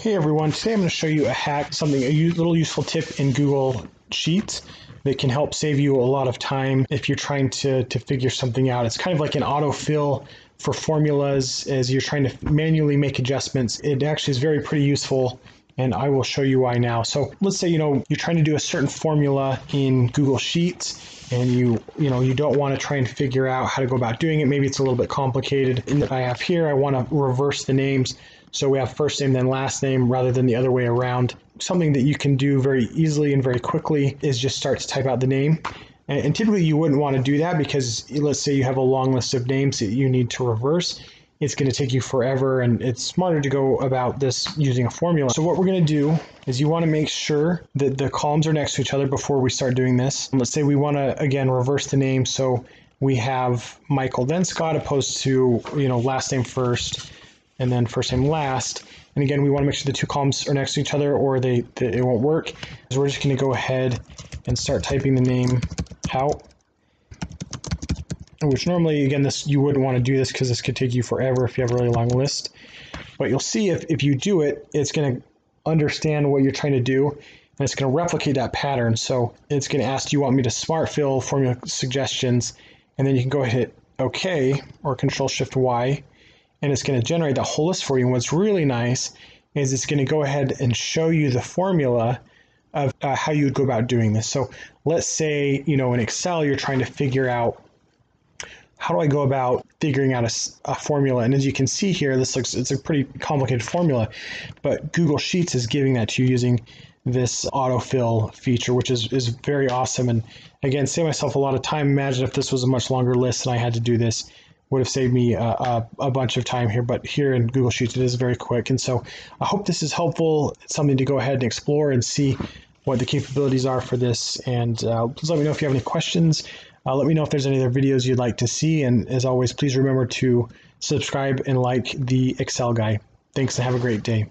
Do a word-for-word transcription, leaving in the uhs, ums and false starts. Hey everyone, today I'm going to show you a hack, something, a little useful tip in Google Sheets that can help save you a lot of time if you're trying to, to figure something out. It's kind of like an autofill for formulas as you're trying to manually make adjustments. It actually is very pretty useful and I will show you why now. So let's say, you know, you're trying to do a certain formula in Google Sheets and you, you know, you don't want to try and figure out how to go about doing it. Maybe it's a little bit complicated. And I have here, I want to reverse the names. So we have first name, then last name, rather than the other way around. Something that you can do very easily and very quickly is just start to type out the name. And, and typically you wouldn't want to do that because let's say you have a long list of names that you need to reverse. It's going to take you forever and it's smarter to go about this using a formula. So what we're going to do is you want to make sure that the columns are next to each other before we start doing this. And let's say we want to, again, reverse the name. So we have Michael, then Scott, opposed to, you know, last name first. And then first name last. And again, we want to make sure the two columns are next to each other or they, they it won't work. So we're just going to go ahead and start typing the name out. Which normally, again, this you wouldn't want to do this because this could take you forever if you have a really long list. But you'll see if, if you do it, it's going to understand what you're trying to do. And it's going to replicate that pattern. So it's going to ask, do you want me to smart fill formula suggestions? And then you can go ahead and hit OK or Control Shift Y. And it's going to generate the whole list for you. And what's really nice is it's going to go ahead and show you the formula of uh, how you would go about doing this. So let's say, you know, in Excel, you're trying to figure out, how do I go about figuring out a, a formula? And as you can see here, this looks, it's a pretty complicated formula, but Google Sheets is giving that to you using this autofill feature, which is, is very awesome. And again, save myself a lot of time. Imagine if this was a much longer list and I had to do this. Would have saved me a, a, a bunch of time here, but here in Google Sheets, it is very quick. And so I hope this is helpful. It's something to go ahead and explore and see what the capabilities are for this. And uh, please let me know if you have any questions. Uh, let me know if there's any other videos you'd like to see. And as always, please remember to subscribe and like The Excel Guy. Thanks and have a great day.